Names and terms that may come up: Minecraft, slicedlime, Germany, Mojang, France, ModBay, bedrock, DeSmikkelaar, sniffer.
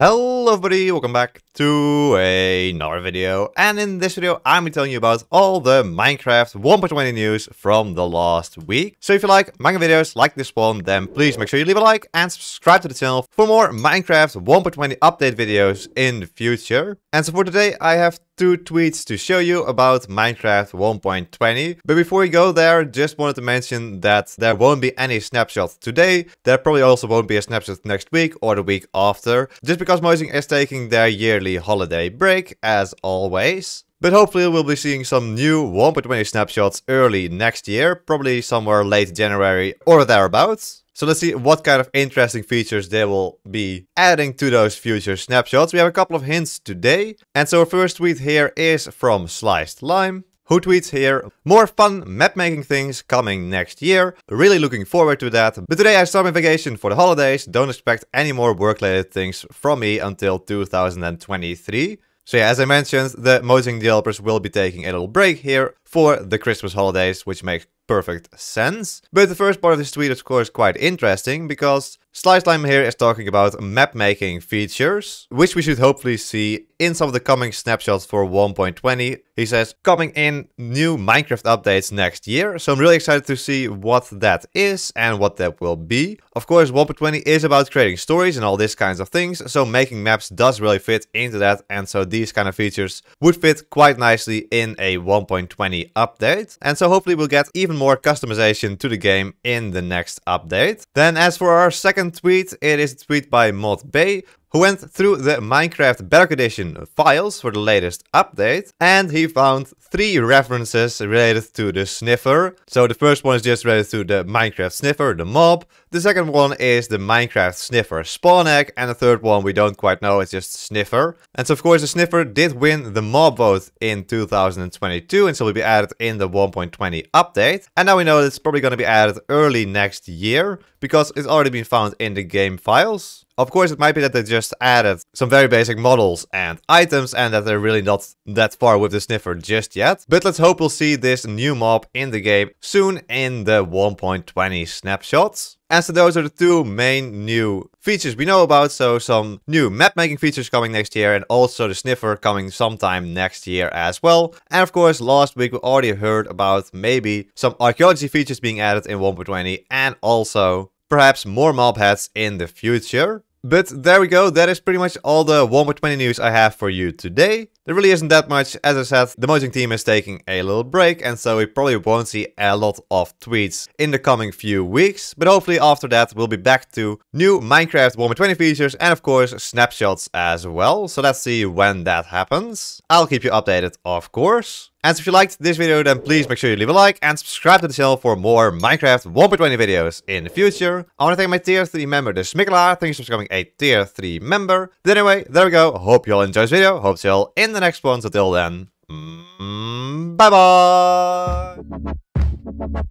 Hello everybody, welcome back to another video, and in this video I'm telling you about all the Minecraft 1.20 news from the last week. So if you like manga videos like this one, then please make sure you leave a like and subscribe to the channel for more Minecraft 1.20 update videos in the future. And so for today I have two tweets to show you about Minecraft 1.20. But before we go there, just wanted to mention that there won't be any snapshots today. There probably also won't be a snapshot next week or the week after, just because Mojang is taking their yearly holiday break, as always. But hopefully we'll be seeing some new 1.20 snapshots early next year, probably somewhere late January or thereabouts. So let's see what kind of interesting features they will be adding to those future snapshots. We have a couple of hints today. And so our first tweet here is from slicedlime, who tweets here, "More fun map-making things coming next year. Really looking forward to that. But today I start my vacation for the holidays. Don't expect any more work-related things from me until 2023. So yeah, as I mentioned, the Mojang developers will be taking a little break here for the Christmas holidays, which makes perfect sense. But the first part of this tweet is of course quite interesting, because slicedlime here is talking about map making features, which we should hopefully see in some of the coming snapshots for 1.20. He says, "Coming in new Minecraft updates next year." So I'm really excited to see what that is and what that will be. Of course, 1.20 is about creating stories and all these kinds of things, so making maps does really fit into that, and so these kind of features would fit quite nicely in a 1.20 update. And so hopefully we'll get even more customization to the game in the next update. Then as for our second tweet, it is a tweet by ModBay, who went through the Minecraft Bedrock Edition files for the latest update, and he found three references related to the sniffer. So the first one is just related to the Minecraft sniffer, the mob. The second one is the Minecraft sniffer spawn egg, and the third one we don't quite know, it's just sniffer. And so of course the sniffer did win the mob vote in 2022, and so will be added in the 1.20 update. And now we know it's probably going to be added early next year, because it's already been found in the game files. Of course, it might be that they just added some very basic models and items, and that they're really not that far with the sniffer just yet. But let's hope we'll see this new mob in the game soon in the 1.20 snapshots. And so those are the two main new features we know about. So some new map making features coming next year, and also the sniffer coming sometime next year as well. And of course, last week we already heard about maybe some archaeology features being added in 1.20, and also perhaps more mob hats in the future. But there we go, that is pretty much all the 1.20 news I have for you today. There really isn't that much. As I said, the Mojang team is taking a little break, and so we probably won't see a lot of tweets in the coming few weeks. But hopefully after that we'll be back to new Minecraft 1.20 features, and of course snapshots as well. So let's see when that happens. I'll keep you updated, of course. And so if you liked this video, then please make sure you leave a like and subscribe to the channel for more Minecraft 1.20 videos in the future. I want to thank my tier 3 member, DeSmikkelaar. Thanks for becoming a tier 3 member. But anyway, there we go. Hope you all enjoyed this video. Hope to see you all in the next one. So till then, bye bye.